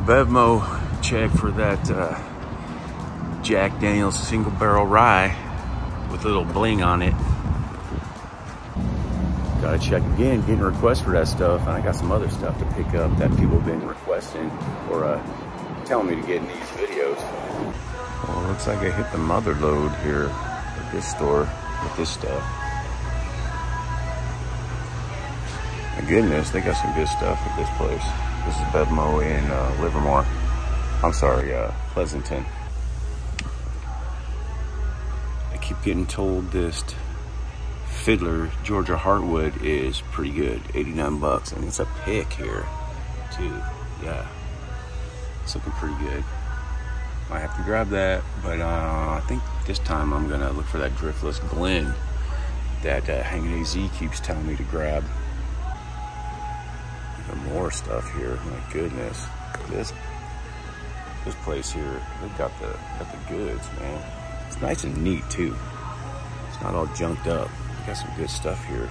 BevMo check for that Jack Daniel's single barrel rye with a little bling on it. Gotta check again, getting requests for that stuff, and I got some other stuff to pick up that people have been requesting or telling me to get in these videos. Well, it looks like I hit the mother load here at this store with this stuff. My goodness, they got some good stuff at this place. This is BevMo in Livermore. I'm sorry, Pleasanton. I keep getting told this Fiddler Georgia Hartwood is pretty good, 89 bucks, and it's a pick here too. Yeah, it's looking pretty good. Might have to grab that, but I think this time I'm gonna look for that Driftless Glen that Hanging AZ keeps telling me to grab. Even more stuff here. My goodness, this place here, they've got the goods, man. It's nice and neat too. It's not all junked up. They got some good stuff here.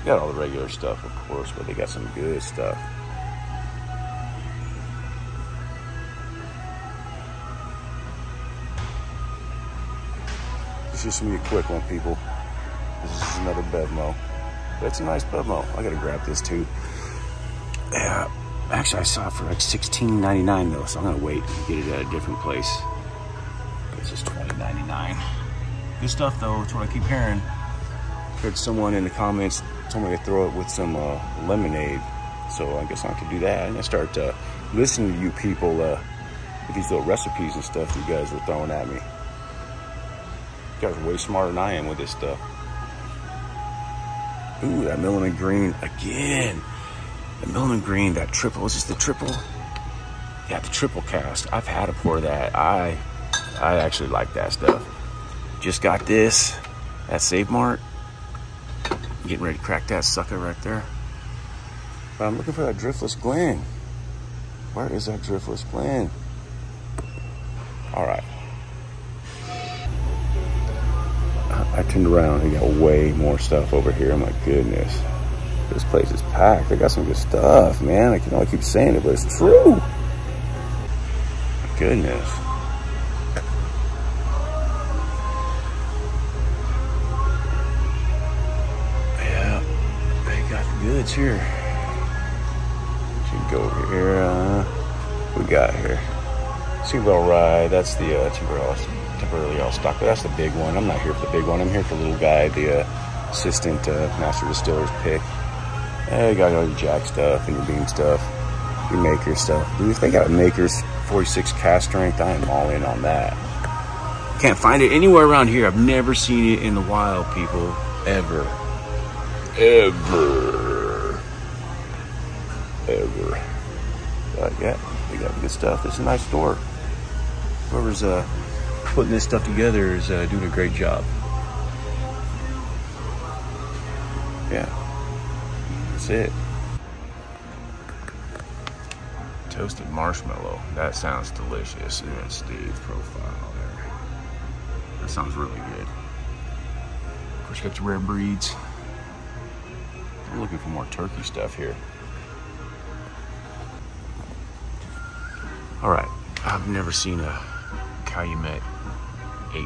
They got all the regular stuff, of course, but they got some good stuff. It's just gonna be a quick one, people. This is another BevMo. That's a nice BevMo. I gotta grab this too. Yeah, actually I saw it for like $16.99 though, so I'm gonna wait and get it at a different place. This is $20.99. Good stuff though, it's what I keep hearing. I heard someone in the comments told me to throw it with some lemonade, so I guess I have to do that. And I start listening to you people with these little recipes and stuff you guys were throwing at me. You guys are way smarter than I am with this stuff. Ooh, that Milkman green again. The Milkman green, that triple. Is this the triple? Yeah, the triple cast. I've had a pour of that. I actually like that stuff. Just got this at Save Mart. I'm getting ready to crack that sucker right there. But I'm looking for that Driftless Glen. Where is that Driftless Glen? All right. I turned around and got way more stuff over here. My goodness, this place is packed. They got some good stuff, man. I can only keep saying it, but it's true. My goodness. Yeah, they got the goods here. Should go over here. What we got here? Seagrass rye. That's the Seagrass. Temporarily all stocked, but that's the big one. I'm not here for the big one. I'm here for the little guy, the assistant master distiller's pick. They got all your Jack stuff and your Beam stuff, your Maker stuff. Dude, if they got a Maker's 46 cast strength, I am all in on that. Can't find it anywhere around here. I've never seen it in the wild, people. Ever. But yeah, they got good stuff. It's a nice store. Whoever's putting this stuff together is doing a great job. Yeah, that's it. Toasted marshmallow. That sounds delicious. And that's Steve's profile there. That sounds really good. Of course, you got your rare breeds. I'm looking for more turkey stuff here. All right, I've never seen a Cayumet 8. I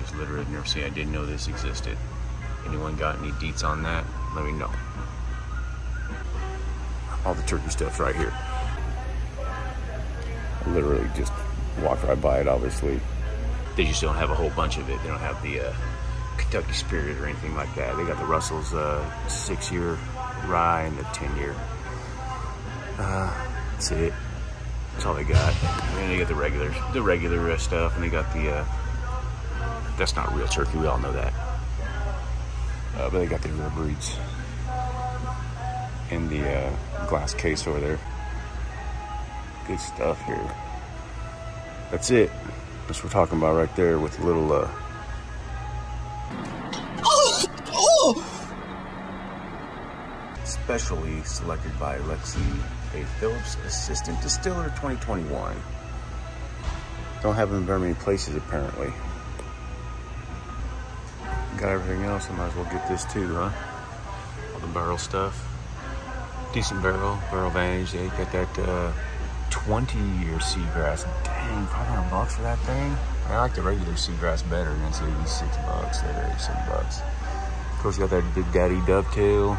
just literally never seen. I didn't know this existed. Anyone got any deets on that? Let me know. All the turkey stuff's right here. I literally just walk right by it, obviously. They just don't have a whole bunch of it. They don't have the Kentucky Spirit or anything like that. They got the Russell's 6-year rye and the 10-year. That's it. That's all they got. And then they got the regular stuff, and they got the, that's not real turkey, we all know that. But they got the rare breeds in the glass case over there. Good stuff here. That's it. That's what we're talking about right there with the little, specially selected by Lexie A. Phillips, Assistant Distiller 2021. Don't have them in very many places apparently. Got everything else, I might as well get this too, huh? All the barrel stuff. Decent barrel vantage. They got that 20-year Seagrass. Dang, $500 for that thing? I like the regular Seagrass better, and it's even $6. They're $6. Of course, you got that Big Daddy Dovetail.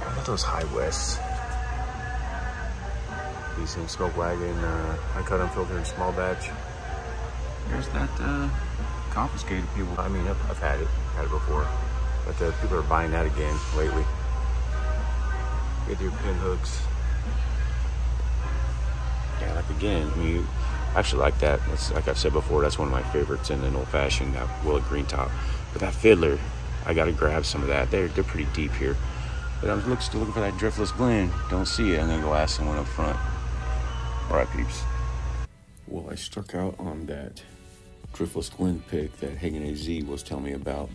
I got those High Wests. Decent Smoke Wagon. I cut unfiltered in small batch. There's that confiscated people. I mean, I've had it before. But people are buying that again lately. Get your pin hooks. Yeah, like again, I mean, I actually like that. That's, like I've said before, that's one of my favorites in an old fashioned, that Willett Greentop. But that Fiddler, I gotta grab some of that. They're pretty deep here. But I'm still looking for that Driftless Glen. Don't see it. I'm gonna go ask someone up front. All right, peeps. Well, I struck out on that Driftless Glen pick that Hanging AZ was telling me about.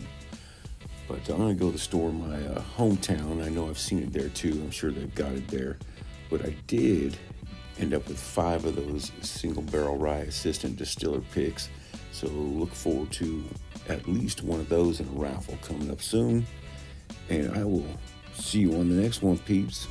But I'm gonna go to the store in my hometown. I know I've seen it there too. I'm sure they've got it there. But I did end up with 5 of those single barrel rye assistant distiller picks. So look forward to at least one of those in a raffle coming up soon. And I will see you on the next one, peeps.